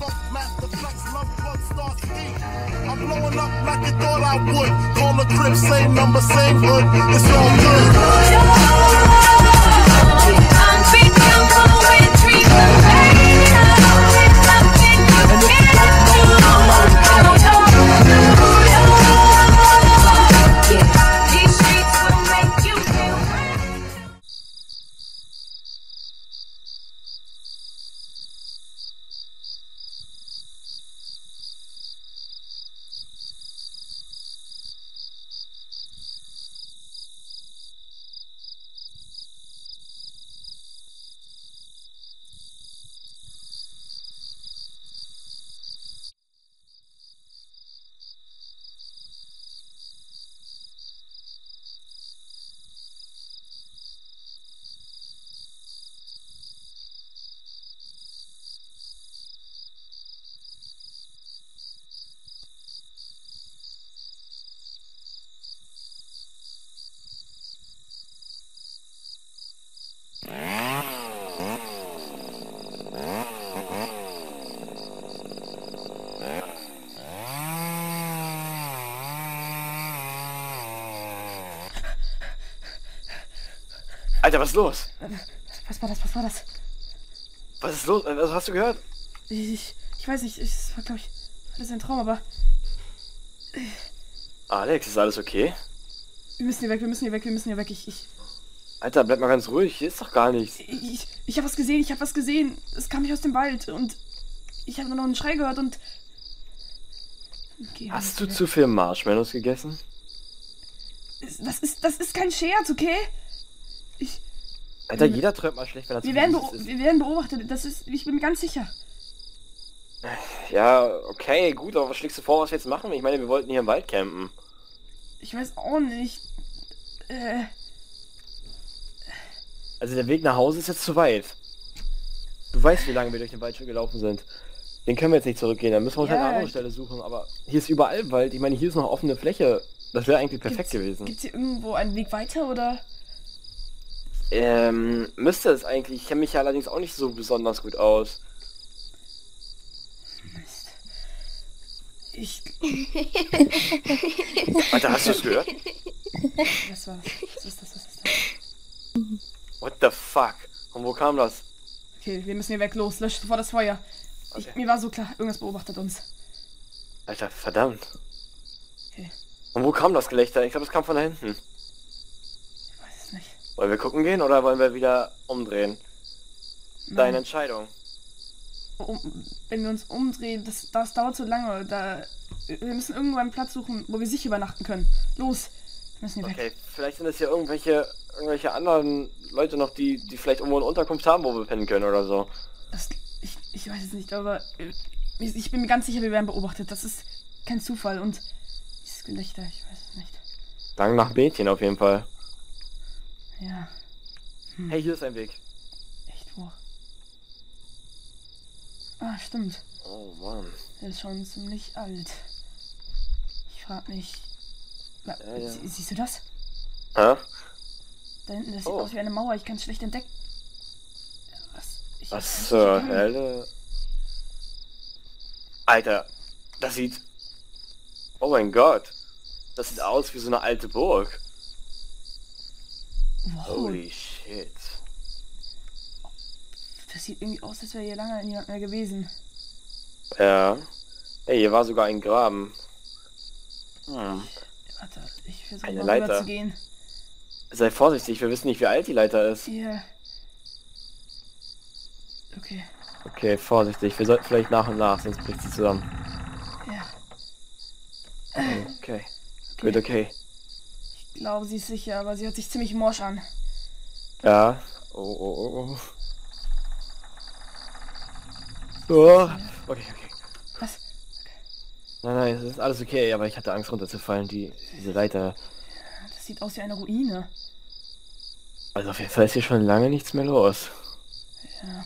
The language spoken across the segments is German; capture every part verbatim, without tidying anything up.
funk, master flex, love bug, start speed. I'm blowing up like you thought I would. Call the crib, same number, same hood. It's all good. I'm big, I'm going to treat the pain. I'm big, I'm going to treat the pain. Alter, was ist los? Was war das? Was war das? Was ist los? Also, hast du gehört? Ich, ich, ich weiß nicht. Es war, glaube ich, alles ein Traum, aber... Alex, ist alles okay? Wir müssen hier weg, wir müssen hier weg, wir müssen hier weg. Ich, ich... Alter, bleib mal ganz ruhig. Hier ist doch gar nichts. Ich, ich, ich habe was gesehen, ich habe was gesehen. Es kam nicht aus dem Wald und ich habe nur noch einen Schrei gehört und... Okay, hast du weg. Zu viel Marshmallows gegessen? Das ist, das ist kein Scherz, okay? Ich, Alter, ähm, jeder träumt mal schlecht, wenn das wir werden ist. Wir werden beobachtet, das ist, ich bin mir ganz sicher. Ja, okay, gut, aber was schlägst du vor, was wir jetzt machen? Ich meine, wir wollten hier im Wald campen. Ich weiß auch nicht. Äh, also der Weg nach Hause ist jetzt zu weit. Du weißt, wie lange wir durch den Wald schon gelaufen sind. Den können wir jetzt nicht zurückgehen, dann müssen wir uns ja halt eine andere Stelle suchen. Aber hier ist überall Wald, ich meine, hier ist noch offene Fläche. Das wäre eigentlich perfekt gibt's, gewesen. Gibt's hier irgendwo einen Weg weiter, oder...? Ähm, müsste es eigentlich. Ich kenne mich ja allerdings auch nicht so besonders gut aus. Mist. Ich... Alter, hast du es gehört? Was war das? Was ist das? Was ist das? What the fuck? Und wo kam das? Okay, wir müssen hier weg. Los, löscht sofort das Feuer. Okay. Ich, mir war so klar, irgendwas beobachtet uns. Alter, verdammt. Okay. Und wo kam das Gelächter? Ich glaube, es kam von da hinten. Wollen wir gucken gehen oder wollen wir wieder umdrehen? Nein. Deine Entscheidung. Um, wenn wir uns umdrehen, das, das dauert zu lange. Da, wir müssen irgendwo einen Platz suchen, wo wir sicher übernachten können. Los, wir müssen hier okay, weg. Vielleicht sind es ja irgendwelche, irgendwelche anderen Leute noch, die, die vielleicht irgendwo eine Unterkunft haben, wo wir pennen können oder so. Das, ich, ich weiß es nicht, aber ich bin mir ganz sicher, wir werden beobachtet. Das ist kein Zufall und dieses Gelächter, ich weiß es nicht. Lang nach Mädchen auf jeden Fall. Ja. Hm. Hey, hier ist ein Weg. Echt, wo? Ah, stimmt. Oh, Mann. Der ist schon ziemlich alt. Ich frag mich... Ja, ja. Sie siehst du das? Hä? Da hinten, das sieht oh. aus wie eine Mauer. Ich kann es schlecht entdecken. Was? Ich Was zur Hölle? Alter, das sieht... Oh mein Gott. Das sieht aus wie so eine alte Burg. Wow. Holy shit. Das sieht irgendwie aus, als wäre hier lange niemand mehr gewesen. Ja. Ey, hier war sogar ein Graben. Hm. Warte, ich versuche mal rüber zu gehen. Sei vorsichtig, wir wissen nicht, wie alt die Leiter ist. Ja. Yeah. Okay. Okay, vorsichtig. Wir sollten vielleicht nach und nach, sonst bricht sie zusammen. Ja. Okay. Okay. Gut, okay. Ich glaube, sie ist sicher, aber sie hört sich ziemlich morsch an. Ja. Oh, oh, oh, oh. Okay, okay. Was? Okay. Nein, nein, es ist alles okay, aber ich hatte Angst runterzufallen, die, diese Leiter. Das sieht aus wie eine Ruine. Also auf jeden Fall ist hier schon lange nichts mehr los. Ja.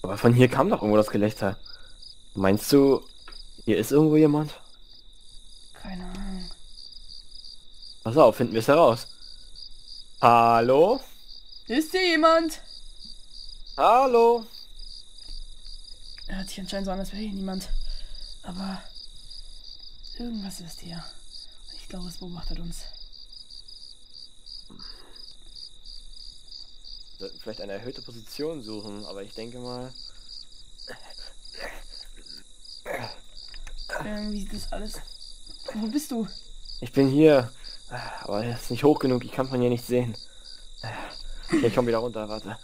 Aber von hier kam doch irgendwo das Gelächter. Meinst du, hier ist irgendwo jemand? Keine Ahnung. Pass auf, finden wir es heraus. Hallo? Ist hier jemand? Hallo? Hört sich anscheinend so an, als wäre hier niemand. Aber irgendwas ist hier. Ich glaube, es beobachtet uns. Wir sollten vielleicht eine erhöhte Position suchen, aber ich denke mal... Irgendwie sieht das alles... Wo bist du? Ich bin hier. Aber es ist nicht hoch genug, ich kann von hier nicht sehen. Ich komme wieder runter, warte.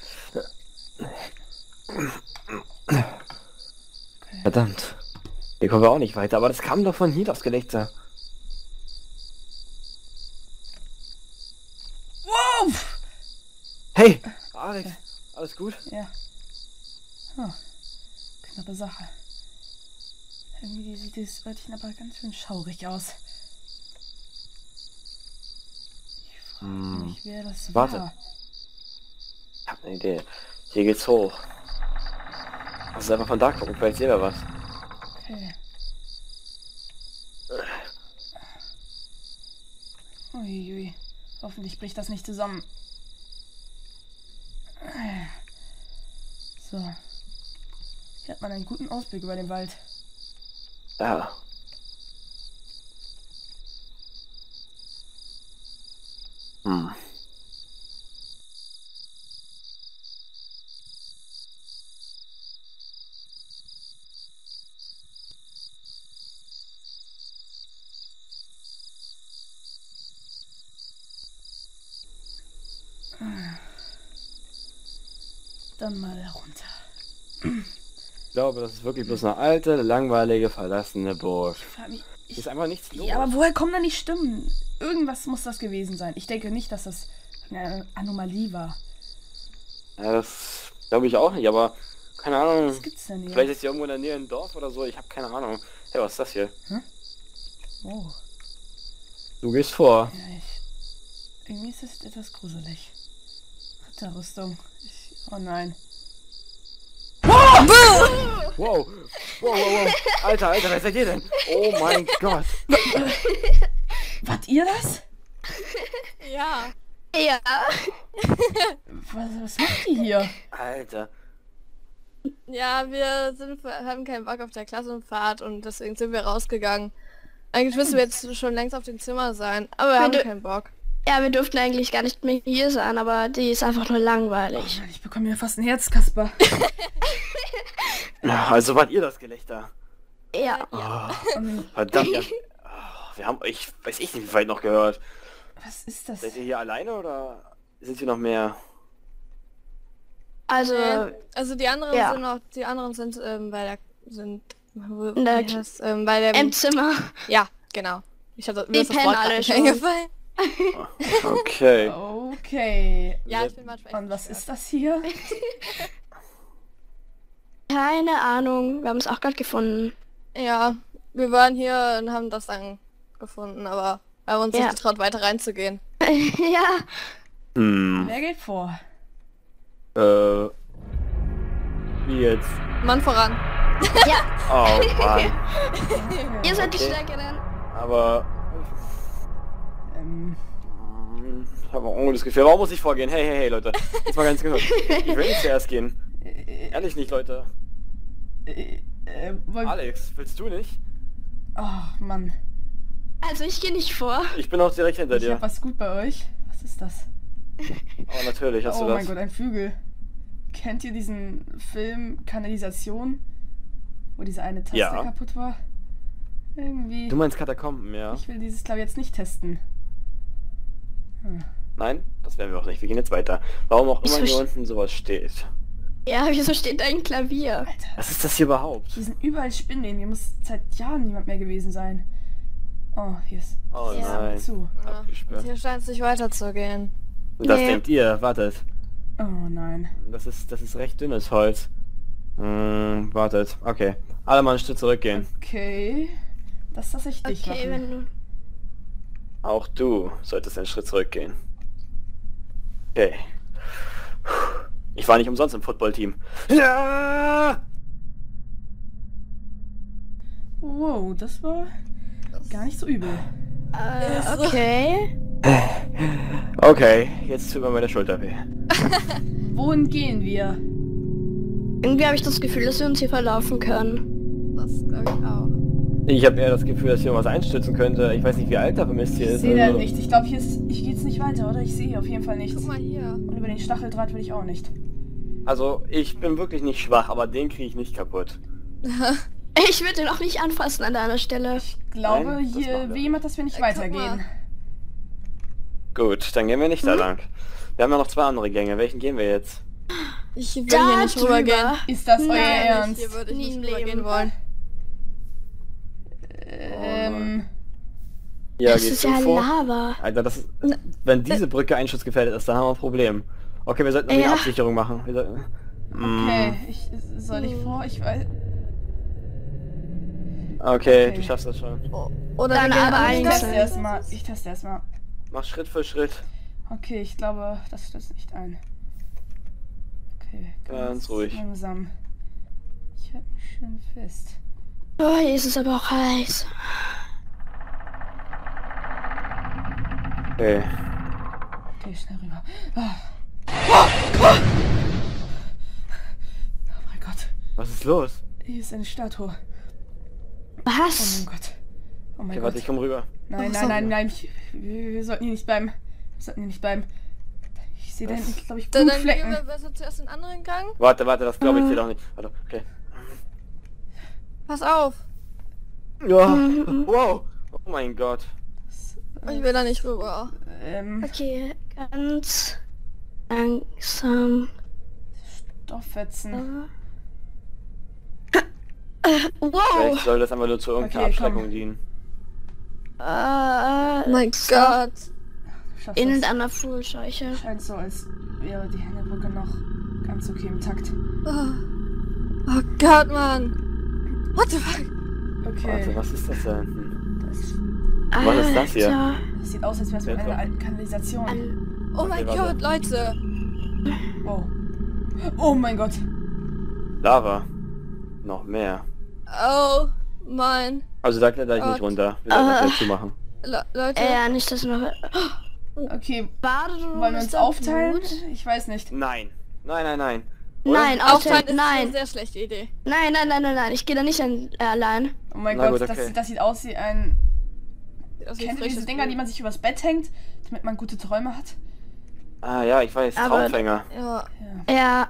Verdammt. Hier kommen wir auch nicht weiter, aber das kam doch von hier, das Gelächter. Wow! Hey! Alex, okay. Alles gut? Ja. Oh. Knappe Sache. Irgendwie sieht dieses Wörtchen aber ganz schön schaurig aus. Ich frage mich, wer das war. Warte. Ich hab eine Idee. Hier geht's hoch. Das ist einfach von da gucken, vielleicht sehen wir was. Okay. Uiui. Hoffentlich bricht das nicht zusammen. So. Hier hat man einen guten Ausblick über den Wald. Ja. Hm. Dann mal herunter. Ich glaube, das ist wirklich bloß eine alte, langweilige, verlassene Burg. Ich frage mich, ich, ist einfach nichts los. Ja, aber woher kommen da die Stimmen? Irgendwas muss das gewesen sein. Ich denke nicht, dass das eine Anomalie war. Ja, das glaube ich auch nicht, aber keine Ahnung. Was gibt's denn hier? Vielleicht ist hier irgendwo in der Nähe ein Dorf oder so. Ich habe keine Ahnung. Hey, was ist das hier? Hm? Oh. Du gehst vor. Ja, ich, irgendwie ist das etwas gruselig. Ritterrüstung. Ich Oh nein. Wow! Wow! Wow, wow, wow. Alter, Alter, wer seid ihr denn? Oh mein Gott. Wart ihr das? Ja. Ja. Was, was macht ihr hier? Alter. Ja, wir sind, haben keinen Bock auf der Klassenfahrt und deswegen sind wir rausgegangen. Eigentlich müssen wir jetzt schon längst auf dem Zimmer sein, aber wir haben keinen Bock. Ja, wir dürften eigentlich gar nicht mehr hier sein, aber die ist einfach nur langweilig. Oh, ich bekomme mir fast ein Herz, Kasper. Ja, also wart ihr das Gelächter? Ja. Oh, verdammt. Ja. Oh, wir haben euch, weiß ich nicht, wie weit noch gehört. Was ist das? Seid ihr hier alleine oder sind hier noch mehr? Also, äh, also die anderen ja. sind noch, die anderen sind ähm, bei der, sind wo, in der, das, ähm, bei der im Zimmer. Ja, genau. Ich habe das Wort alle schon eingefallen. Okay. Okay. Ja, ich bin mal und was ist das hier? Keine Ahnung. Wir haben es auch gerade gefunden. Ja, wir waren hier und haben das dann gefunden, aber wir haben uns ja. nicht getraut, weiter reinzugehen. Ja. Hm. Wer geht vor? Äh. Wie jetzt? Mann voran. Ja. Oh Mann. Ihr seid okay. die Stärkeren. Aber... Ich habe auch ein ungutes Gefühl. Warum muss ich vorgehen? Hey, hey, hey, Leute. Jetzt mal ganz genau. Ich will nicht zuerst gehen. Ehrlich nicht, Leute. Äh, äh, Alex, willst du nicht? Oh, Mann. Also ich gehe nicht vor. Ich bin auch direkt hinter ich dir. Ich hab was gut bei euch. Was ist das? Oh, natürlich hast oh, du das. Oh mein Gott, ein Flügel. Kennt ihr diesen Film Kanalisation? Wo diese eine Taste ja. kaputt war? Irgendwie. Du meinst Katakomben, ja. Ich will dieses Klavier jetzt nicht testen. Hm. Nein, das werden wir auch nicht. Wir gehen jetzt weiter. Warum auch immer hier unten sowas steht. Ja, wieso steht da ein Klavier? Alter, was ist das hier überhaupt? Hier sind überall Spinnen. Hier muss seit Jahren niemand mehr gewesen sein. Oh, hier ist... Oh hier nein. Ist zu. Ja. Hier scheint es nicht weiterzugehen. Das nee. Denkt ihr. Wartet. Oh nein. Das ist, das ist recht dünnes Holz. Hm, wartet. Okay. Alle mal einen Schritt zurückgehen. Okay. Das lasse ich dich okay, machen. Wenn du Auch du solltest einen Schritt zurückgehen. Okay. Ich war nicht umsonst im Footballteam. Ja! Wow, das war gar nicht so übel. Äh, okay. Okay, jetzt tut mir meine Schulter weh. Wohin gehen wir? Irgendwie habe ich das Gefühl, dass wir uns hier verlaufen können. Das glaube ich auch. Ich habe eher das Gefühl, dass hier was einstürzen könnte. Ich weiß nicht, wie alt der Mist hier ist. Ich sehe da nichts. Ich glaube, hier ist... Hier geht's nicht weiter, oder? Ich sehe hier auf jeden Fall nichts. Guck mal hier. Und über den Stacheldraht will ich auch nicht. Also, ich bin wirklich nicht schwach, aber den kriege ich nicht kaputt. Ich würde den auch nicht anfassen an deiner Stelle. Ich glaube, nein, hier will jemand, dass wir nicht äh, weitergehen. Gut, dann gehen wir nicht mhm. da lang. Wir haben ja noch zwei andere Gänge. Welchen gehen wir jetzt? Ich will da hier nicht rübergehen. Ist das euer Ernst? Hier würde ich nie nicht rübergehen wollen. Ähm... Oh ja, das ist ja vor? Lava. Alter, das ist, wenn diese Brücke einschussgefährdet ist, dann haben wir ein Problem. Okay, wir sollten noch ja. eine Absicherung machen. Wir sollten, mm. Okay, ich, soll ich vor? Ich weiß... Okay, okay, du schaffst das schon. Oh, oder dann aber eins. Ich teste erstmal. Ich teste erstmal. Mach Schritt für Schritt. Okay, ich glaube, das stößt nicht ein. Okay, ganz, ganz ruhig. Langsam. Ich halte mich schön fest. Oh, hier ist es aber auch heiß. Okay. Okay, schnell rüber. Oh. Oh, oh. Oh mein Gott. Was ist los? Hier ist eine Statue. Was? Oh mein Gott. Oh mein okay, Gott. Warte, ich komm rüber. Nein, oh, nein, nein, nein. Ich, wir, wir sollten hier nicht bleiben. Wir sollten hier nicht bleiben. Ich sehe da hinten, glaube ich, Blutflecken. Dann gehen wir besser zuerst in den anderen Gang. Warte, warte, das glaube ich dir doch nicht. Warte, okay. Pass auf. Ja. Mhm. Wow. Oh mein Gott. Ich will da nicht rüber. Ähm. Okay, ganz langsam. Stofffetzen. Wow. Vielleicht soll das einfach nur zu irgendeiner okay, Abschreckung komm. dienen. Uh, oh mein Gott. In einer Fuhlscheuche. Scheint so, als wäre die Hängebrücke noch ganz okay im Takt. Oh, oh Gott, Mann. What the fuck? Okay. Warte, was ist das denn? Das ist... Alter. Was ist das hier? Das sieht aus, als wäre es mit einer alten Kanalisation. An... Oh mein okay, Gott, Leute. Wow. Oh mein Gott. Lava. Noch mehr. Oh mein. Also da kletter ich Gott. nicht runter. Wir sollten uh, das dazu machen. Le Leute. Äh, ja, nicht das noch. Okay, Baderum wollen wir uns aufteilen? Gut? Ich weiß nicht. Nein. Nein, nein, nein. Oder? Nein, aufteilen ist nein. eine sehr schlechte Idee. Nein, nein, nein, nein, nein. Ich gehe da nicht an, äh, allein. Oh mein Na Gott, gut, okay. das, das sieht aus wie ein... Aus wie Kennt ihr diese Dinger, die man sich übers Bett hängt, damit man gute Träume hat? Ah ja, ich weiß. Aber, Traumfänger. Ja. ja. ja.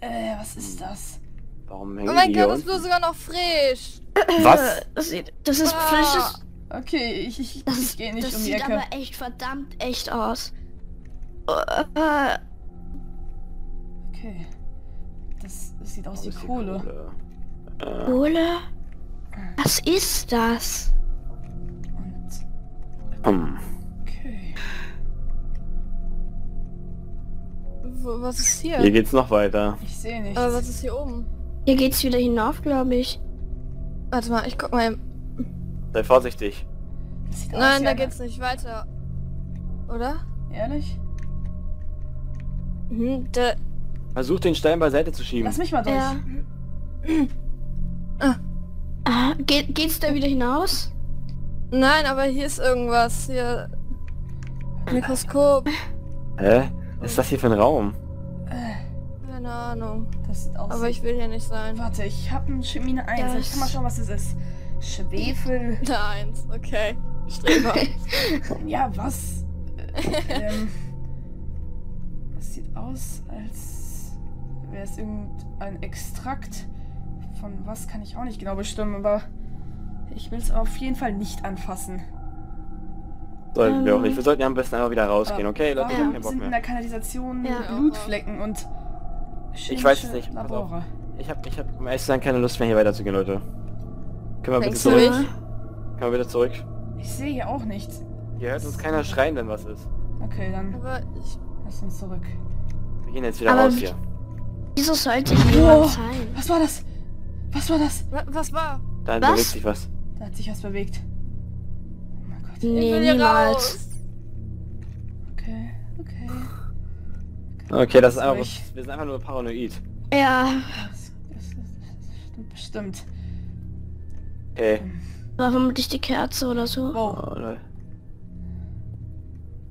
Äh, was ist das? Warum hängen oh mein Gott, das Blut sogar noch frisch. Was? Das, sieht, das ist ah. frisches... Okay, ich, ich, das, ich gehe nicht um die Ecke. Das sieht aber echt verdammt echt aus. Okay. Das, das sieht aus wie Kohle. Kohle? Äh. Kohle? Was ist das? Und... Okay. Wo, was ist hier? Hier geht's noch weiter. Ich sehe nichts. Aber was ist hier oben? Hier geht's wieder hinauf, glaube ich. Warte mal, ich guck mal. Sei vorsichtig. Nein, da geht's nicht weiter. Oder? Ehrlich? Mhm, da... Versuch den Stein beiseite zu schieben. Lass mich mal durch. Ja. ah. Ah, geht, geht's da wieder hinaus? Nein, aber hier ist irgendwas. Hier... Mikroskop. Hä? Was ist das hier für ein Raum? Keine Ahnung. Das sieht aus. Aber ich will hier nicht sein. Warte, ich habe ein Chemine eins. Das ich kann mal schauen, was es ist. Schwefel. Da eins, okay. Streber. ja, was? ähm, das sieht aus, als wäre es irgendein Extrakt. Von was kann ich auch nicht genau bestimmen, aber ich will es auf jeden Fall nicht anfassen. Sollten ähm, wir auch nicht. Wir sollten ja am besten einfach wieder rausgehen, aber, okay? Leute, ich hab keinen Bock mehr. In der Kanalisation ja. Blutflecken und... Ich weiß es nicht. Labore. Ich habe ich hab, um ehrlich zu sein, keine Lust mehr hier weiterzugehen, Leute. Können wir bitte zurück? Können wir bitte zurück? Ich sehe hier auch nichts. Hier hört uns keiner schreien, wenn was ist. Okay, dann aber ich... lass uns zurück. Wir gehen jetzt wieder aber raus hier. Wieso sollte ich oh, sein? Was war das? Was war das? Was, was war? Da was? bewegt sich was. Da hat sich was bewegt. Oh mein Gott. Nee, ich will hier raus. Okay, okay. Okay, das ist einfach, wir sind einfach nur paranoid. Ja. Das, das, das, das stimmt bestimmt. Okay. War vermutlich die Kerze oder so. Wow. Oh, nein.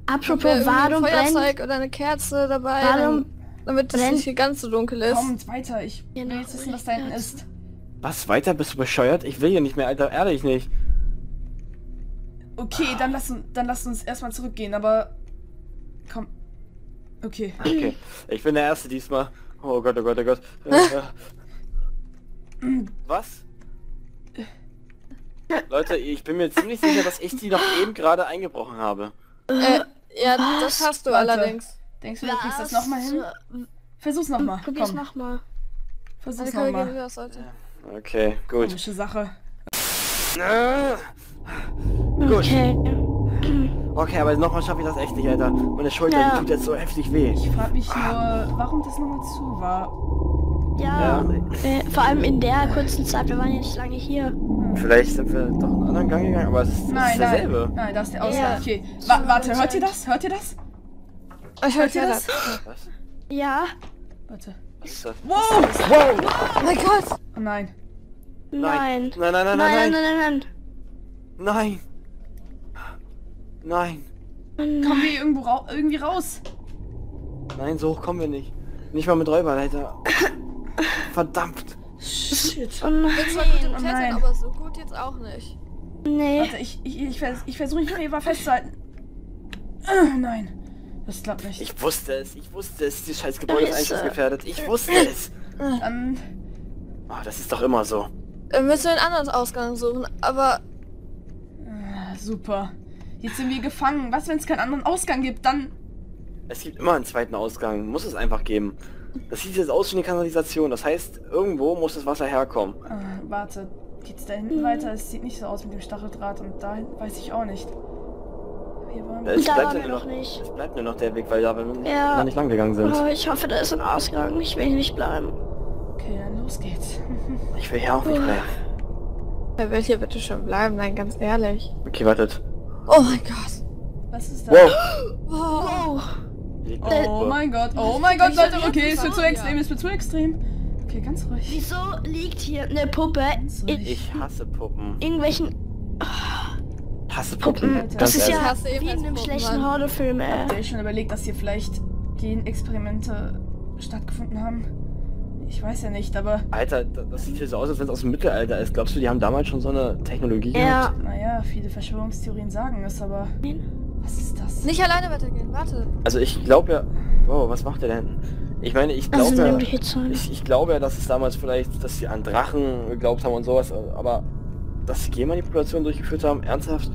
Apropos, warum brennt... Feuerzeug oder eine Kerze dabei? Warum Damit es nicht hier ganz so dunkel ist. Kommt weiter, ich will jetzt wissen, was da hinten ist. Was? Weiter? Bist du bescheuert? Ich will hier nicht mehr, Alter, ehrlich nicht. Okay, dann lass, dann lass uns erstmal zurückgehen, aber... Komm. Okay. Okay. Ich bin der Erste diesmal. Oh Gott, oh Gott, oh Gott. Was? Leute, ich bin mir ziemlich sicher, dass ich die noch eben gerade eingebrochen habe. Äh, ja, das hast du Warte. allerdings. Denkst du, du kriegst das nochmal hin? Versuch's nochmal. Probier's nochmal. Versuch's nochmal. Okay, gut. Komische Sache. Gut. Okay. Okay, aber nochmal schaffe ich das echt nicht, Alter. Meine Schulter, ja. die tut jetzt so heftig weh. Ich frage mich nur, warum das nochmal zu war. Ja, ja. Äh, vor allem in der kurzen Zeit, wir waren ja nicht lange hier. Vielleicht sind wir doch einen anderen Gang gegangen, aber es ist, nein, ist derselbe. Nein, nein, da ist der Ausgang. Ja. Okay, Wa warte, hört ihr das? Hört ihr das? Ich hört ihr das? Was? Ja. Warte. Was ist das? Wow! Wow! Oh mein Gott! Oh nein. Nein. Nein, nein, nein, nein, nein, nein, nein, nein. Nein. Nein. Nein. Kommen wir irgendwo ra irgendwie raus? Nein, so hoch kommen wir nicht. Nicht mal mit Räubern, Alter. Verdammt. Shit. Oh nein. Ich war gut im Klettern, aber so gut jetzt auch nicht. Nee. Warte, ich, ich, ich, vers ich versuche mich hier mal festzuhalten. Oh, nein. Das klappt nicht. Ich wusste es, ich wusste es. Dieses scheiß Gebäude ist einsturzgefährdet. Ich wusste es. Dann... Oh, das ist doch immer so. Wir müssen einen anderen Ausgang suchen, aber... Super. Jetzt sind wir gefangen. Was, wenn es keinen anderen Ausgang gibt, dann... Es gibt immer einen zweiten Ausgang. Muss es einfach geben. Das sieht jetzt aus wie eine Kanalisation. Das heißt, irgendwo muss das Wasser herkommen. Ah, warte. Geht's da hinten weiter? Es sieht nicht so aus mit dem Stacheldraht. Und da weiß ich auch nicht. Hier waren wir. Es da bleibt waren wir noch, noch nicht. Es bleibt nur noch der Weg, weil da wir ja. noch nicht lang gegangen sind. Oh, ich hoffe, da ist ein Ausgang. Ich will hier nicht bleiben. Okay, dann los geht's. Ich will hier auch nicht bleiben. Wer will hier bitte schon bleiben? Nein, ganz ehrlich. Okay, wartet. Oh mein Gott. Was ist das? Wow. Wow. Oh, oh mein Gott. Oh mein Gott, Leute. Okay, es wird zu extrem. Es wird zu extrem. Okay, ganz ruhig. Wieso liegt hier eine Puppe? In ich hasse Puppen. Irgendwelchen... Oh. Hasse Puppen. Alter. Das ist ja wie in einem schlechten Horrorfilm, ey. Habt ihr euch schon überlegt, dass hier vielleicht Genexperimente stattgefunden haben? Ich weiß ja nicht, aber... Alter, das sieht hier so aus, als wenn es aus dem Mittelalter ist. Glaubst du, die haben damals schon so eine Technologie ja. gehabt? Naja, viele Verschwörungstheorien sagen es, aber... Nein. Was ist das? Nicht alleine weitergehen, warte. Also ich glaube ja... Wow, was macht der denn? Ich meine, ich glaube also, ja... Ich, ich glaube ja, dass es damals vielleicht, dass sie an Drachen geglaubt haben und sowas, aber... Dass sie Genmanipulationen durchgeführt haben, ernsthaft?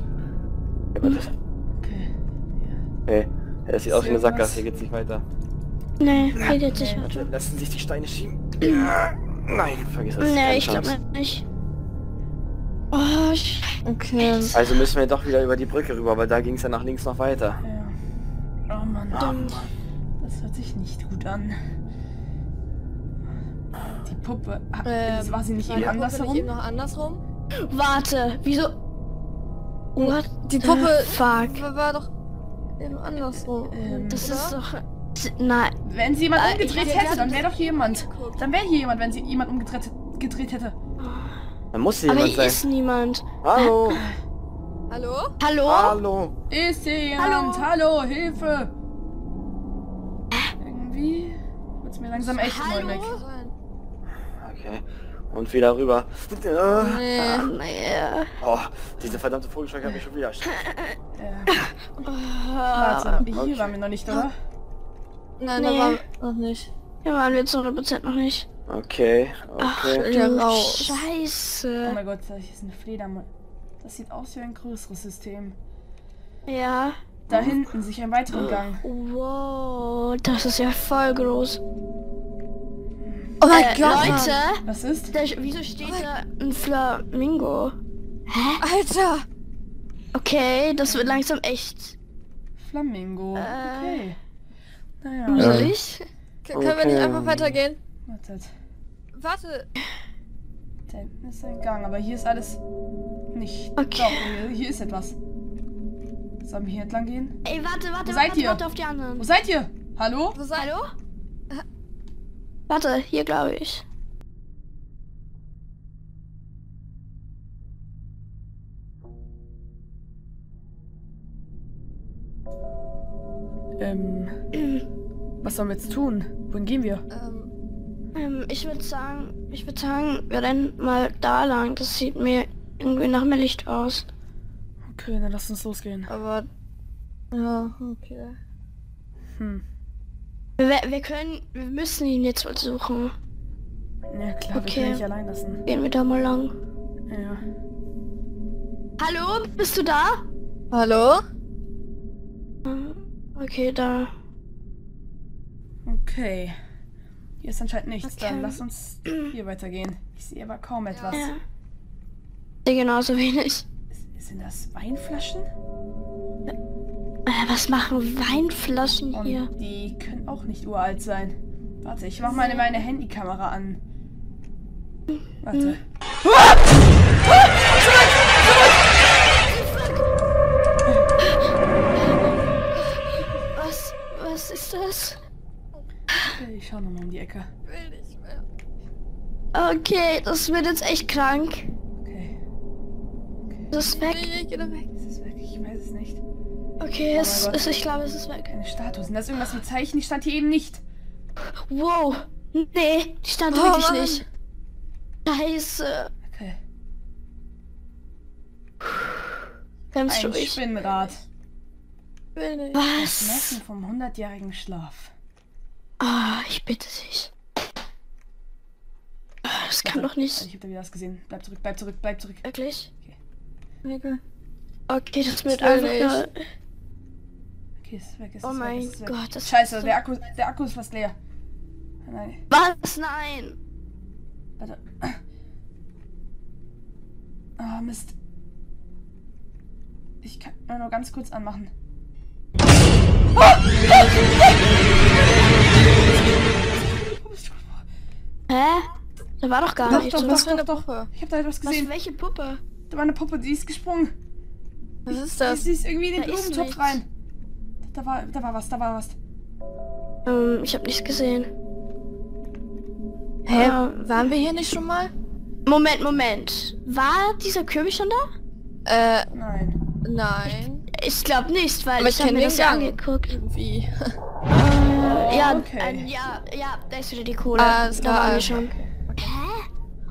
Ja, hm. das... Okay, ja. Hey, das sieht aus wie eine Sackgasse, hier geht's nicht weiter. Nee, geht jetzt nicht weiter. Lassen sich die Steine schieben. Nein, vergiss das. Nee, ich glaube nicht. Oh, okay. Also müssen wir doch wieder über die Brücke rüber, weil da ging es ja nach links noch weiter. Ja. Oh Mann, oh Mann. Das hört sich nicht gut an. Die Puppe, äh, war sie nicht eben andersrum? Eben noch andersrum? Warte, wieso? What? Die Puppe uh, fuck. war doch eben andersrum. Ähm, das oder? ist doch... Nein. Wenn sie jemand umgedreht äh, hätte, dann wäre doch hier jemand. Dann wäre hier jemand, wenn sie jemand umgedreht gedreht hätte. Dann muss hier jemand sein. Aber hier ist niemand. Hallo. Hallo? Hallo? Hallo. Ist hier jemand? Hallo, Hallo Hilfe. Irgendwie wird's mir langsam echt mulmig. Okay. Und wieder rüber. Nee. Oh, diese verdammte Vogelscheuche hat mich schon wieder erschreckt. Ja. Oh. Warte, hier okay. waren wir noch nicht, oder? Nein, nee. da waren wir noch nicht. Hier waren wir zu hundert Prozent noch nicht. Okay, okay. Ach, scheiße. Oh mein Gott, da ist eine Fledermaus. Das sieht aus wie ein größeres System. Ja. Da mhm. hinten sich ein weiterer Gang. Wow, das ist ja voll groß. Oh mein äh, Gott. Leute. Was ist? Da, wieso steht oh da ein Flamingo? Hä? Alter. Okay, das wird langsam echt. Flamingo, äh. okay. Naja. Muselig? Ähm. Können okay. wir nicht einfach weitergehen? Wartet. Warte. Da hinten ist ein Gang, aber hier ist alles nicht. Okay. Doch, hier, hier ist etwas. Sollen wir hier entlang gehen? Ey, warte, warte, Wo warte, seid ihr? warte auf die anderen. Wo seid ihr? Hallo? Wo seid Hallo? Warte, hier glaube ich. Ähm. Was sollen wir jetzt tun? Wohin gehen wir? Ähm, ich würde sagen, ich würde sagen, wir rennen mal da lang. Das sieht mir irgendwie nach mehr Licht aus. Okay, dann lass uns losgehen. Aber... ja, okay. Hm. Wir, wir können... Wir müssen ihn jetzt versuchen. Ja klar, okay. Wir können ihn nicht allein lassen. Gehen wir da mal lang. Ja. Hallo, bist du da? Hallo? Okay, da. Okay. Hier ist anscheinend nichts. Okay. Dann lass uns hier weitergehen. Ich sehe aber kaum etwas. Ja. Ich sehe genauso wenig. Sind das Weinflaschen? Was machen Weinflaschen und hier? Die können auch nicht uralt sein. Warte, ich mach mal meine, meine Handykamera an. Warte. Hm. Ah! Ah! Was, was ist das? Ich schau nochmal um die Ecke. Will nicht mehr. Okay, das wird jetzt echt krank. Okay. Okay. Das ist weg. Das ist weg, ich weiß es nicht. Okay, oh es ist, ich glaube, es ist weg. Keine Statue. Sind das irgendwas mit Zeichen? Die stand hier eben nicht. Wow. Nee, die stand oh, wirklich Mann. nicht. Scheiße. Okay. Ganz Ein ruhig. Spinnrad. Was? Schmerzen vom hundertjährigen Schlaf. Oh, ich bitte dich. Oh, das kann doch nicht. Ich hab da wieder was gesehen. Bleib zurück, bleib zurück, bleib zurück. Wirklich? Okay. Okay. Okay, das wird einfach. Okay, ist weg, ist oh mein weg, ist weg. Gott, das Scheiße, ist der, Akku, der Akku ist fast leer. Nein. Was? Nein! Warte. Ah, oh, Mist. Ich kann nur ganz kurz anmachen. Oh! Hä? Da war doch gar doch, nichts. Doch, doch, doch, doch, doch. Ich hab da etwas gesehen. Was, welche Puppe? Da war eine Puppe, die ist gesprungen. Was ist das? Sie ist irgendwie in den Blumentopf rein. Da war, da war was, da war was. Ähm, ich habe nichts gesehen. Hä? Ähm, waren wir hier nicht schon mal? Moment, Moment. War dieser König schon da? Äh, nein. Nein. Ich, ich glaube nicht, weil aber ich habe mir das ja angeguckt. Irgendwie. äh, ja, okay. äh, ja, ja, da ist wieder die Kohle. Ah, da war wir okay. schon. Okay. Okay. Hä?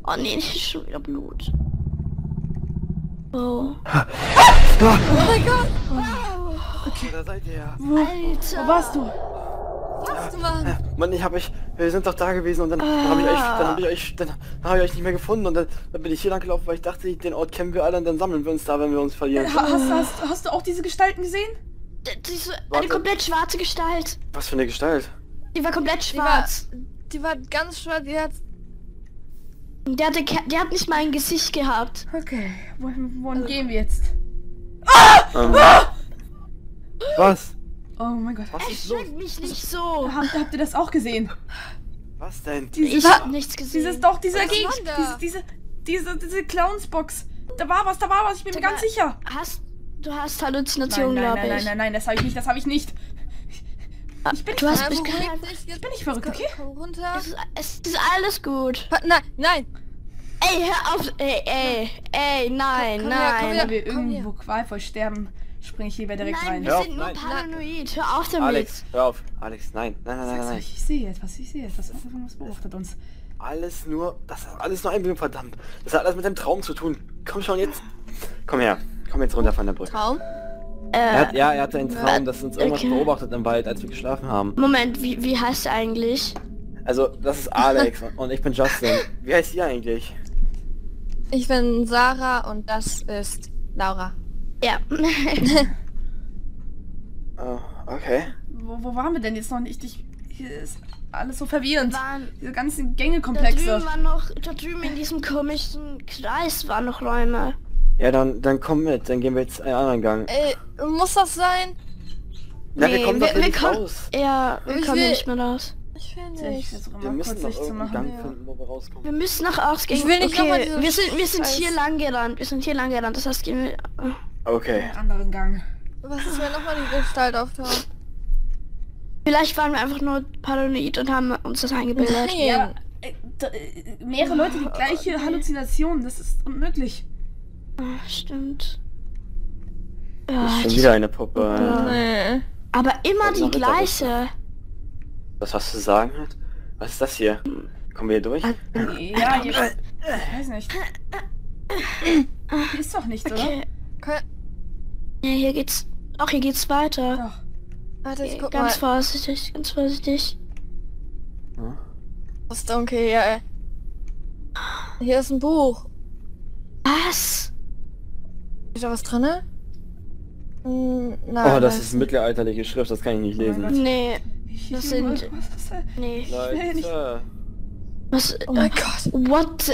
Oh nee, nicht schon wieder Blut. Oh. Ah! Oh mein Gott! Wow! Okay. Da seid ihr ja. Wo, Alter. Wo warst du? Wo warst du, Mann? Ja, Mann, ich hab euch... Wir sind doch da gewesen und dann ah. habe ich euch... Dann habe ich euch... Dann habe ich euch nicht mehr gefunden und dann, dann bin ich hier lang gelaufen, weil ich dachte, den Ort kennen wir alle und dann sammeln wir uns da, wenn wir uns verlieren. Ha, hast, hast, hast du auch diese Gestalten gesehen? Diese... Warte. Eine komplett schwarze Gestalt. Was für eine Gestalt? Die war komplett schwarz. Die war, die war ganz schwarz, die hat... Der, hatte, der hat nicht mal ein Gesicht gehabt. Okay, wohin, wohin also. gehen wir jetzt? Ah! Ähm. Ah! Was? Oh mein Gott. Was ist los? Erschreckt mich nicht so. Habt, habt ihr das auch gesehen? Was denn? Dieses, ich hab nichts gesehen. Dieses doch, dieser Gegend, diese, diese, diese Clownsbox. Da war was, da war was, ich bin mir ganz sicher. Hast, du hast Halluzinationen, glaube ich. Nein, nein, nein, nein, das habe ich nicht, das habe ich nicht. Ich bin, du hast mich gehalten. Ich bin nicht verrückt, okay? Es ist, es ist alles gut. Nein, nein. Ey, hör auf. Ey, ey, ey, nein, komm, komm nein. Her, komm, wenn wir irgendwo her. qualvoll sterben, springe ich lieber direkt nein, rein. Wir sind nur nein. paranoid. Hör auf damit. Alex, hör auf. Alex, nein, nein, nein, nein. nein. Euch, ich sehe etwas, ich sehe etwas. Irgendwas beobachtet uns. Alles nur, das hat alles nur Einbildung, verdammt. Das hat alles mit dem Traum zu tun. Komm schon jetzt. Komm her. Komm jetzt runter von der Brücke. Traum? Er hat, ja, er hatte einen Traum, dass uns irgendwas okay. beobachtet im Wald, als wir geschlafen haben. Moment, wie, wie heißt er eigentlich? Also, das ist Alex und ich bin Justin. Wie heißt ihr eigentlich? Ich bin Sarah und das ist Laura. Ja. Oh, okay. Wo, wo waren wir denn jetzt noch nicht? Ich, hier ist alles so verwirrend. Waren, Diese ganzen Gängekomplexe. Da drüben, war noch, da drüben in diesem komischen Kreis waren noch Räume. Ja, dann, dann komm mit, dann gehen wir jetzt einen anderen Gang. Ey, muss das sein? Ja, nee, wir kommen wir, doch wir nicht kommen, raus. Ja, wir ich kommen will, nicht mehr raus. Ich will nicht. Ich wir müssen noch zu machen. Gang ja. finden, wo wir rauskommen. Wir müssen nach ausgehen. Ich will nicht okay. nochmal diese wir sind, wir sind Scheiß. hier lang gerannt, wir sind hier lang gerannt, das heißt gehen wir... Okay. Einen anderen Gang. Was ist, wenn nochmal die Gestalt auftaucht? Vielleicht waren wir einfach nur paranoid und haben uns das eingebildet. Nein. Ja, äh, mehrere Leute die gleiche oh, Halluzination, das ist unmöglich. Ach, stimmt. Ja, das ist schon wieder eine Puppe. Ja. Nee. Aber immer die gleiche. Was hast du zu sagen? Was ist das hier? Kommen wir hier durch? Ja, hier... Ich weiß nicht. Hier ist doch nichts, okay, oder? Ja, hier geht's... Doch, hier geht's weiter. Doch. Warte, ich guck ganz mal. Vorsichtig, ganz vorsichtig. Hm? Das ist dunkel hier, ey. Hier ist ein Buch. Was? Ist da was drin? Hm, nein. Oh, das ist mittelalterliche Schrift, das kann ich nicht lesen. Oh nee, das sind... Was ist das? Nee. Leute. Was? Oh mein Gott. What the...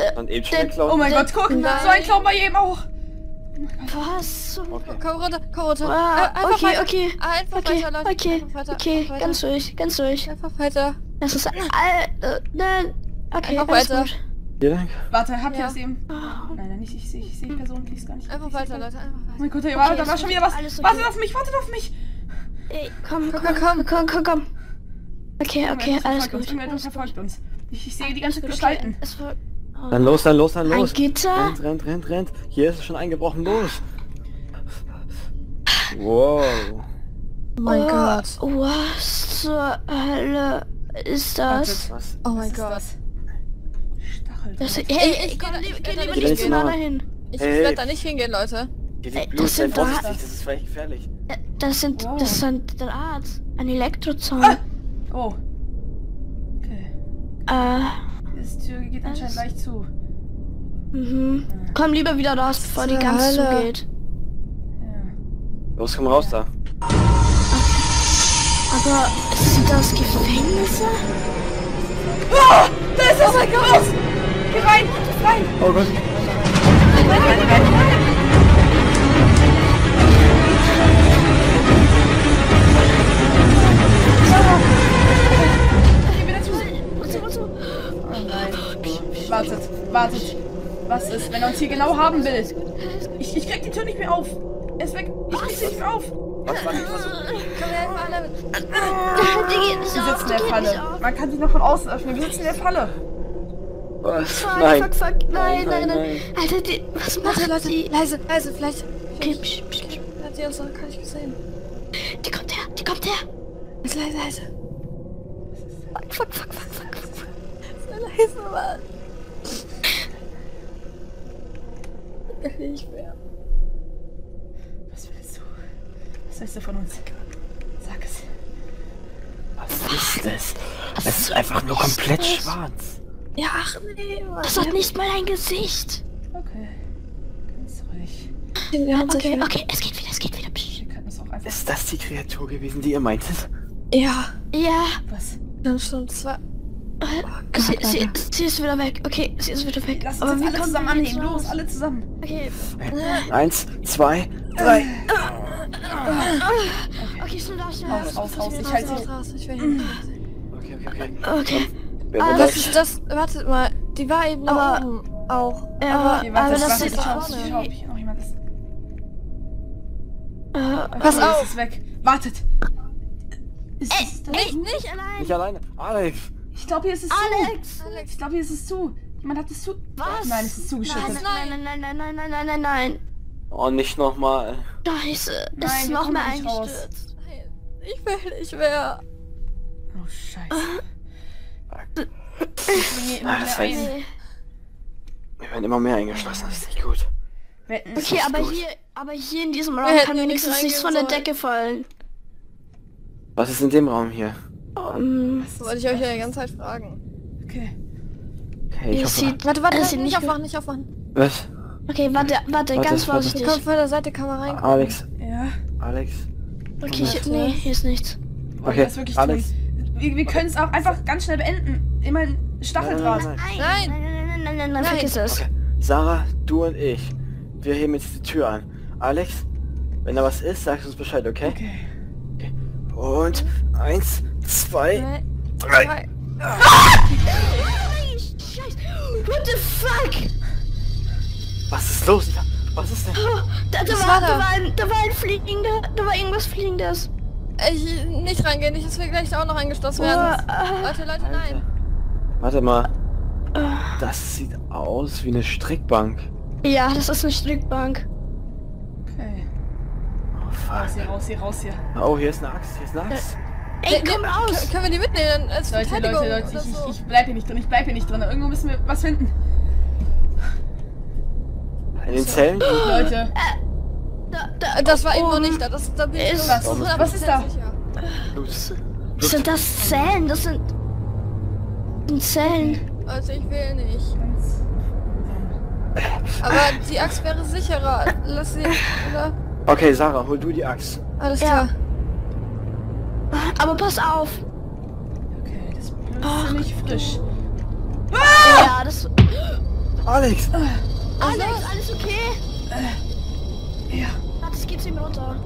Oh mein Gott, guck! So ein Clown bei jedem auch! Was? Okay. Komm runter, komm runter. Ah, äh, okay, weiter. okay. Einfach okay, weiter, Leute. Okay, einfach weiter, okay, einfach weiter. Ganz ruhig, ganz ruhig. Einfach weiter. Das ist... Äh, äh, nein. Okay, einfach weiter. Gut. Vielen Dank. Warte, habt ihr ja. das eben? Oh. Nein, nein, nicht, ich sehe ich seh Personen, die es gar nicht. Einfach weiter, Leute, einfach weiter. Oh mein Gott, ey, okay, warte, da war schon wieder was. Okay. Wartet auf mich, wartet auf mich. Ey, komm, komm, komm, komm, komm, komm, komm. Okay, okay, alles gut. Irgendwer verfolgt uns. Ich sehe die ganze Gestalten. Dann los, dann los, dann los! Ein Gitter? Rennt, rennt, rennt, rennt! Hier ist es schon eingebrochen, los! Wow! Oh mein oh, Gott! Was zur Hölle ist das? Was? Oh mein Gott! Das, hey, hey, ich kann lieber nicht, nicht genau hin! Ich hey. werde da nicht hingehen, Leute! Ey, das sind da... Das ist vielleicht gefährlich! Das sind... Wow. Das sind der Arzt! Ein Elektrozaun! Ah. Oh! Okay... Äh... Die Tür geht anscheinend leicht zu. Mhm. Ja. Komm lieber wieder raus, bevor die ganz zugeht. Ja. Los, komm raus ja. da. Aber sind das Gefängnisse? Oh, da ist das! Oh mein Gott! Geh rein! Rein! Oh Gott! Rein, rein, rein, rein. Wartet, wartet. Was ist, wenn er uns hier genau haben will? Ich, ich krieg die Tür nicht mehr auf. Er ist weg. Ich krieg sie nicht mehr auf. Was war das? Wir sitzen in der Falle. Man kann sie noch von außen öffnen. Wir sitzen in der Falle. Was? Fuck, nein. Fuck, fuck. Nein, nein, nein, nein. Alter, die, was macht Leute, Leute, die? Leise, leise, vielleicht. Okay, psch, psch, psch. Hat sie uns noch gar nicht gesehen. Die kommt her, die kommt her. Leise, leise, leise. Fuck, fuck, fuck, fuck, fuck, fuck. Leise, Mann. Nicht mehr. Was willst du? Was willst du von uns? Sag es. Was ist das? Was es ist einfach nur komplett das? schwarz. Ja, ach nee. Mann. Das hat nicht mal ein Gesicht. Okay. Ganz ruhig. Ja, okay, okay, okay, es geht wieder, es geht wieder. Das auch ist das die Kreatur gewesen, die ihr meintet? Ja. Ja. Was? Dann schon zwei. Oh, Gott, sie, sie, sie ist wieder weg. Okay, sie ist wieder weg. Lass uns aber wir alle zusammen annehmen. Los, alle zusammen. Okay. Eins, zwei, drei. Okay, schnell raus, schnell raus. Raus, raus, ich halte dich raus. Ich will hin. Okay, okay, okay. Okay. Ah, das ist das. Wartet mal. Die war eben aber oben auch. Ja, aber, aber das sieht aus. Ich hoffe, hier noch jemand ist. Pass auf. Ist weg. Wartet. Ist das nicht? Nicht allein. Nicht alleine. Alex. Ich glaube, hier ist es Alex. zu. Alex! Ich glaube, hier ist es zu. Jemand hat es zu... Was? Nein, es ist zugeschüttet. Nein, nein, nein, nein, nein, nein, nein, nein, nein. Oh, nicht nochmal. Scheiße, nein, es ist noch mehr eingestürzt. Nein, ich will nicht mehr. Oh, Scheiße. Ich immer ah, das heißt, ein. Wir werden immer mehr eingeschlossen, das ist nicht gut. Okay, aber gut. hier aber hier in diesem Raum kann wenigstens nichts von der Decke fallen. Was ist in dem Raum hier? Um, das wollte ich euch ja die ganze Zeit fragen. Okay. Okay, ich hoffe... Warte, warte, nicht, nicht aufwachen, nicht aufwachen. Was? Okay, warte, warte, warte ganz vorsichtig. Komm, von der Seite kann man rein. Alex. Ja. Alex. Okay, ich, nee, hier ist nichts. Okay, das wirklich Alex. Tun. Wir, wir können es auch einfach ganz schnell beenden. Immer ein Stacheldraht. Nein. Nein, nein, nein, nein, nein, nein, nein, vergiss es. Okay. Sarah, du und ich. Wir heben jetzt die Tür an. Alex, wenn da was ist, sagst du uns Bescheid, okay? Okay. Okay. Und okay. eins... Zwei, drei. drei. Ah! What the fuck? Was ist los? Was ist denn? Oh, da, da, war, war da? Da, war ein, da war ein fliegender, da war irgendwas fliegendes. Ich nicht reingehen, nicht, dass wir gleich auch noch eingeschlossen werden. Oh, Leute, Leute, Alter. nein. Warte mal. Das sieht aus wie eine Strickbank. Ja, das ist eine Strickbank. Okay. Oh, fuck. Raus hier, raus hier, raus hier. Oh, hier ist eine Axt, hier ist eine Axt. Ey, komm raus! Können wir die mitnehmen? Als Leute, Verteidigung Leute, Leute, ich, so. ich, ich bleib hier nicht drin, ich bleib hier nicht drin. Irgendwo müssen wir was finden. In den Zellen? Oh, Leute. Da, da, das war eben noch nicht da. Das, da bin ich ist was. Was, was ist da? Das sind das Zellen, das sind... Zellen. Also ich will nicht. Aber die Axt wäre sicherer. Lass sie, oder? Okay, Sarah, hol du die Axt. Alles klar. Ja. Aber pass auf. Okay, das ist Ach, nicht frisch. Du. Ja, das... Alex! Alex, was? Alles okay? Äh, ja. Warte, es geht zu ihm runter.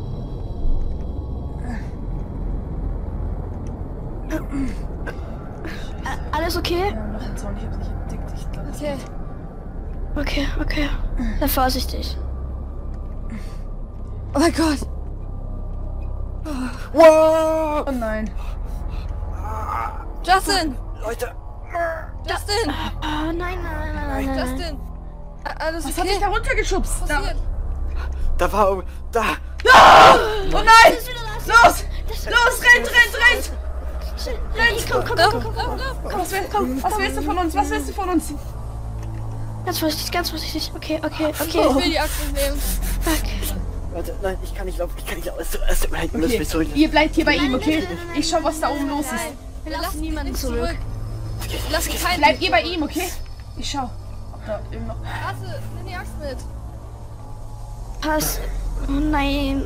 Äh, alles okay? Ja, noch ein Zaun, ich hab's nicht entdeckt, ich glaub, okay. Okay, okay. Sei vorsichtig. Oh mein Gott! Wow! Oh nein. Justin! Leute! Justin! Oh nein, nein, nein, nein. Justin! Alles was okay? Hat dich da runtergeschubst? Da, da war um... Da! No! Oh nein! Los! Los! Rennt, rennt, rennt! Rennt! Komm, komm, komm, komm, komm, komm! Was willst, komm, was willst du von uns? Was willst du von uns? Ganz vorsichtig, ganz vorsichtig. Okay, okay, okay. Oh. Ich will die Axt nehmen. Fuck. Warte, nein, ich kann nicht laufen. Ich kann nicht laufen. Erst im Hinten müssen wir zurück. Ihr bleibt hier bei ihm, okay? Ich schau, was da oben los ist. Wir lassen niemanden zurück. Lass keinen. Bleibt ihr bei ihm, okay? Ich schau. Da, eben noch. Warte, nimm die Axt mit. Pass. Oh nein.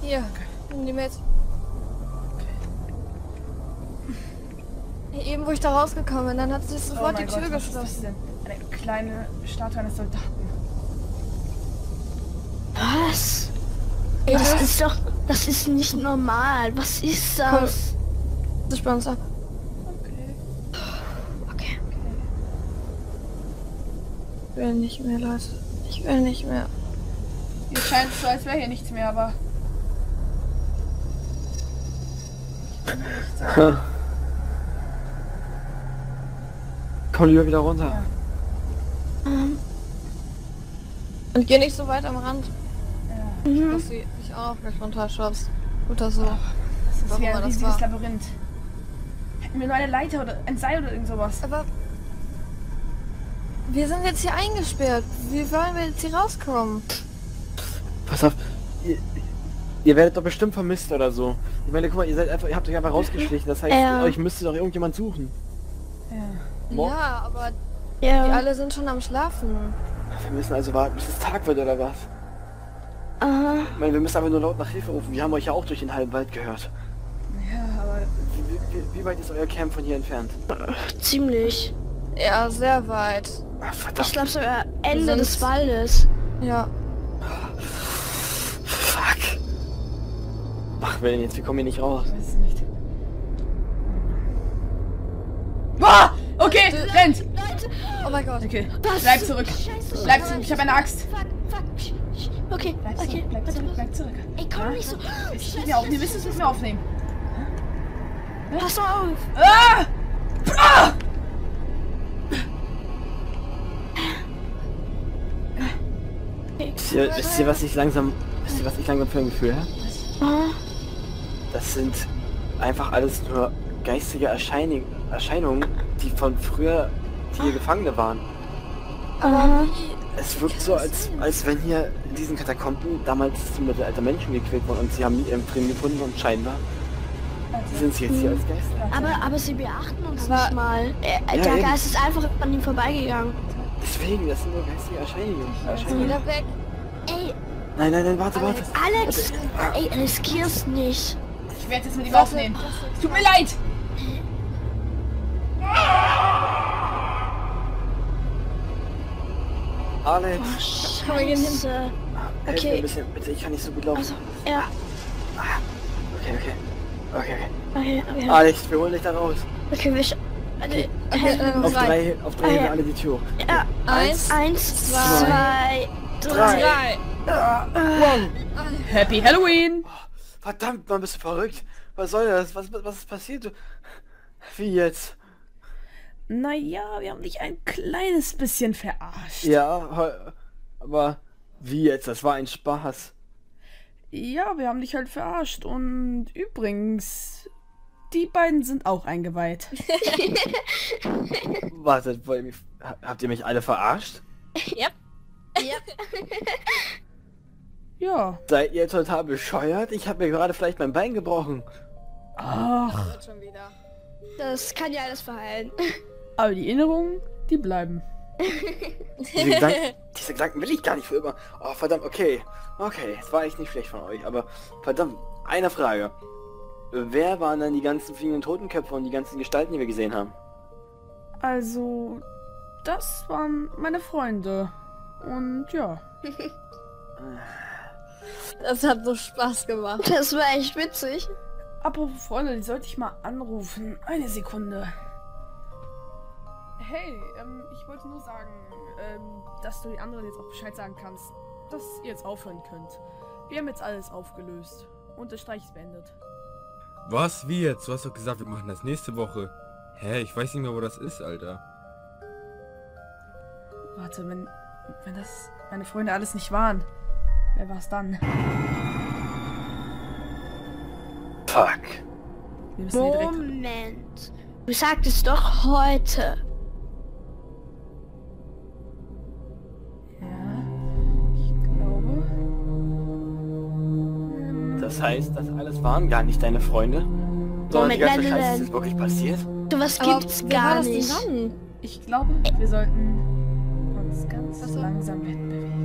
Hier, nimm die mit. Okay. Eben, wo ich da rausgekommen bin, dann hat sich sofort oh die Tür Gott, geschlossen. Was ist das denn? Eine kleine Statue eines Soldaten. Was? Ey, das was? Ist doch... Das ist nicht normal. Was ist das? Komm. Das spannt uns ab. Ich will nicht mehr, Leute. Ich will nicht mehr. Mir scheint so, als wäre hier nichts mehr, aber... Ich nicht sagen. Komm lieber wieder runter. Ja. Mhm. Und geh nicht so weit am Rand. Ja. Mhm. Dass du dich auch gleich runter schaffst. Oder so. Das ist wie ein riesiges Labyrinth. Hätten wir nur eine Leiter oder ein Seil oder irgend sowas. Aber wir sind jetzt hier eingesperrt. Wie wollen wir jetzt hier rauskommen? Pass auf. Ihr, ihr werdet doch bestimmt vermisst oder so. Ich meine, guck mal, ihr seid einfach, ihr habt euch einfach rausgeschlichen. Das heißt, ähm. euch müsste doch irgendjemand suchen. Ja, Mor ja aber ja. Die alle sind schon am Schlafen. Wir müssen also warten, bis es Tag wird oder was? Aha. Ich meine, wir müssen aber nur laut nach Hilfe rufen. Wir haben euch ja auch durch den halben Wald gehört. Ja, aber... Wie, wie, wie weit ist euer Camp von hier entfernt? Ziemlich. Ja, sehr weit. Ach, verdammt. Ich glaube sogar Ende des Waldes. Ja. Fuck. Mach wir denn jetzt? Wir kommen hier nicht raus. Ich weiß nicht. Ah! Okay, Leute, rennt! Leute. Oh mein Gott. Okay. Was? Bleib zurück. Scheiße. Bleib zurück. Ich habe eine Axt. Fuck, fuck. Okay, bleib zurück, okay. Bleib zurück, bleib zurück. Ey, komm nicht so. Ich will nicht mehr, nicht mehr aufnehmen. Hm? Pass mal auf. Ah! Ah! Wisst ihr, wisst ihr, was ich langsam, wisst ihr, was ich langsam für ein Gefühl habe? Das sind einfach alles nur geistige Erscheinung, Erscheinungen, die von früher hier Gefangene waren. Aber es wirkt so, als, als wenn hier in diesen Katakomben damals zum Mittelalter Menschen gequält wurden und sie haben Fremden gefunden und scheinbar sind sie jetzt hier als Geister. Aber, aber sie beachten uns aber nicht mal. Der ja, Geist ist einfach an ihm vorbeigegangen. Deswegen, das sind nur geistige Erscheinungen. Erscheinungen. Wieder weg. Ey. Nein, nein, nein, warte, Alex. warte. Alex, ey, riskier's nicht. Ich werde jetzt mit ihm aufnehmen. Tut mir leid. Alex. Komm, wir gehen hin. Okay. Ein bisschen, bitte, ich kann nicht so gut laufen. Also, ja. Okay, okay. Okay, okay. okay, okay. Alex, wir holen dich da raus. Okay, wir Okay. Okay. Okay. Auf drei, auf drei ah, ja. alle die Tür. Okay. Ja. Eins, eins, zwei, zwei drei. drei. Ah, wow. Happy Halloween! Verdammt, man bist du verrückt. Was soll das? Was, was ist passiert? Wie jetzt? Naja, wir haben dich ein kleines bisschen verarscht. Ja, aber wie jetzt? Das war ein Spaß. Ja, wir haben dich halt verarscht. Und übrigens, die beiden sind auch eingeweiht. Wartet, wollt ihr mich, habt ihr mich alle verarscht? Ja. Ja. Ja. Seid ihr total bescheuert? Ich habe mir gerade vielleicht mein Bein gebrochen. Ach. Das, schon wieder. Das kann ja alles verheilen. Aber die Erinnerungen, die bleiben. diese, Gedanken, diese Gedanken will ich gar nicht für immer. Oh, verdammt, okay. Okay, das war echt nicht schlecht von euch. Aber verdammt, eine Frage. Wer waren dann die ganzen fliegenden Totenköpfe und die ganzen Gestalten, die wir gesehen haben? Also, das waren meine Freunde. Und ja. Das hat so Spaß gemacht. Das war echt witzig. Apropos Freunde, die sollte ich mal anrufen. Eine Sekunde. Hey, ähm, ich wollte nur sagen, ähm, dass du den anderen jetzt auch Bescheid sagen kannst, dass ihr jetzt aufhören könnt. Wir haben jetzt alles aufgelöst und der Streich ist beendet. Was? Wie jetzt? Du hast doch gesagt, wir machen das nächste Woche. Hä, ich weiß nicht mehr, wo das ist, Alter. Warte, wenn, wenn das meine Freunde alles nicht waren, wer war's dann? Fuck. Wir müssen hier direkt... Moment. Du sagtest doch heute. Ja, ich glaube. Das heißt, das alles waren gar nicht deine Freunde? Sondern die ganze Scheiße ist jetzt wirklich passiert? Du, was gibt's gar nicht. Ich glaube, wir sollten uns ganz langsam hinbewegen.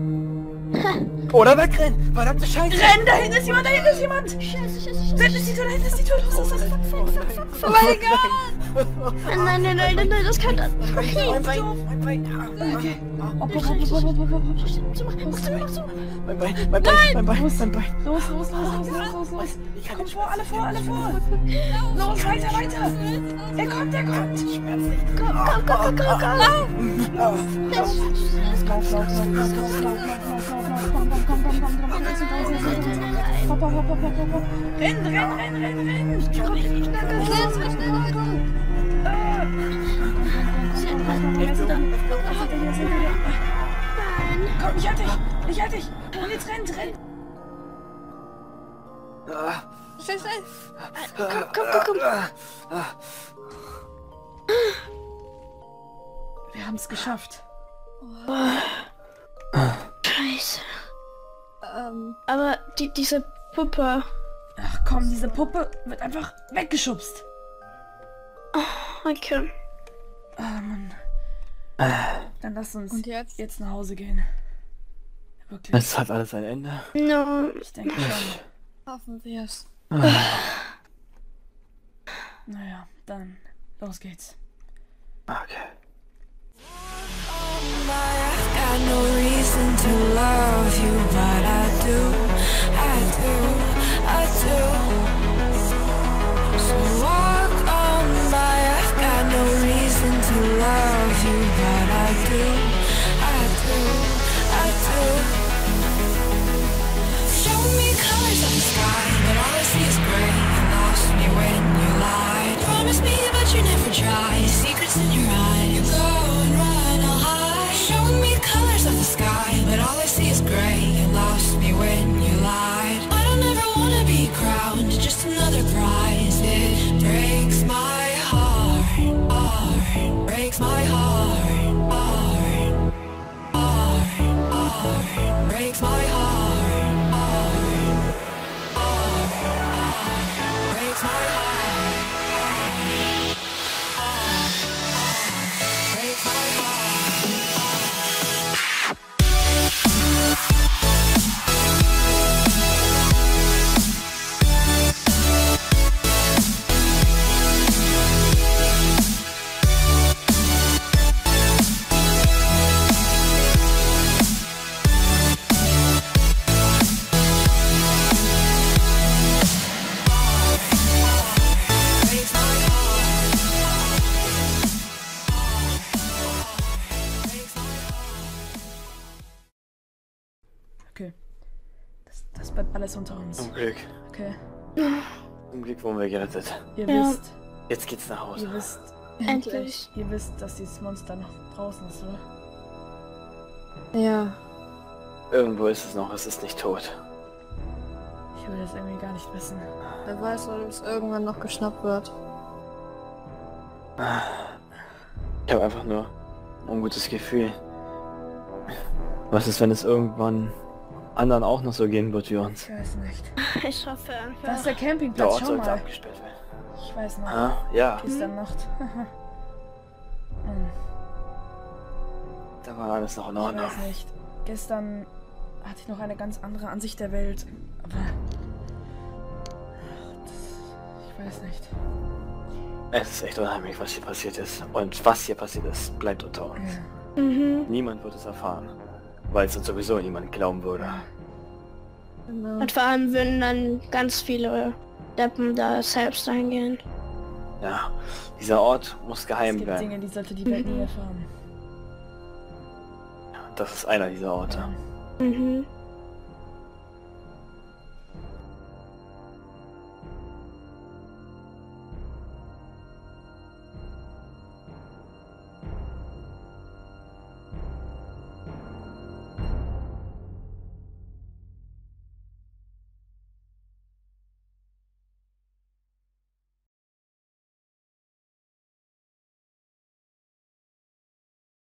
Oder wegrennen! Verdammte Scheiße! Renn! Da hinten ist jemand! Da hinten ist jemand! Scheiße, scheiße, scheiße! Da hinten ist die Tür! Da hinten ist die Tür! Los, los, los! Oh mein Gott! Nein, nein, nein, nein, nein, das kann... Mein Bein! Mein Bein! Okay. Hopp, hopp, hopp, hopp, hopp, hopp, hopp! Mein Bein! Mein Bein! Mein Bein! Los, mein Bein! Los, los, los, los, los, los! Komm vor, alle vor, alle vor! Los, weiter, weiter! Er kommt, er kommt! Schmerzlich! Komm, komm, komm, komm, komm! Lauf! Lauf! Lauf, lauf, lauf, lauf, lauf, lauf! Komm, komm, komm, komm, komm, komm, hopp, hopp, hopp, hopp, hopp, hopp. Renn, renn, renn, renn, renn. Komm, ich bin schneller, komm, komm, komm, komm. Komm, ich halte dich, ich halte dich. Und jetzt renn, renn. Schnell, schnell. Komm, komm, komm, komm. Wir haben es geschafft. Scheiße. Ähm, aber die, diese Puppe... Ach komm, diese Puppe wird einfach weggeschubst. Oh, okay. Ah, Mann. Dann lass uns Und jetzt? jetzt nach Hause gehen. Wirklich. Es hat alles ein Ende. No. Ich denke schon. Hoffen wir es. Naja, dann los geht's. Okay. No reason to love you, but I do, I do, I do. So walk on by, I've got no reason to love you, but I do, I do, I do. Show me colors of the sky, but all I see is gray. You lost me when you lied. Promise me, but you never try. Secrets in your eyes. You go and run, I'll hide. Show me colors of the sky, but all I see is gray. You lost me when you lied. I don't ever wanna be crowned, just another prize. It breaks my heart, heart. Breaks my heart, heart. Heart, heart. Breaks my heart, heart. Heart, heart. Breaks my heart. Alles unter uns. Zum Glück. Okay. Zum Glück wurden wir gerettet. Ihr ja. wisst. Jetzt geht's nach Hause. Ihr wisst. Endlich. Ihr wisst, dass dieses Monster noch draußen ist, oder? Ja. Irgendwo ist es noch. Es ist nicht tot. Ich will das irgendwie gar nicht wissen. Wer weiß, ob es irgendwann noch geschnappt wird. Ich habe einfach nur ein ungutes Gefühl. Was ist, wenn es irgendwann anderen auch noch so gehen wird wie uns? Ich weiß nicht. Ich hoffe einfach. Das ist der Campingplatz, schau mal. Abgesperrt werden. Ich weiß noch. Ah, ja. Gestern Nacht. hm. Da war alles noch in Ordnung. Ich weiß nicht. Gestern hatte ich noch eine ganz andere Ansicht der Welt. Aber... Das, ich weiß nicht. Es ist echt unheimlich, was hier passiert ist. Und was hier passiert ist, bleibt unter uns. Ja. Mhm. Niemand wird es erfahren. Weil es uns sowieso niemand glauben würde. Genau. Und vor allem würden dann ganz viele Deppen da selbst eingehen. Ja, dieser Ort muss geheim bleiben. Es gibt Dinge, die sollte die Welt nie erfahren. Das ist einer dieser Orte. Mhm.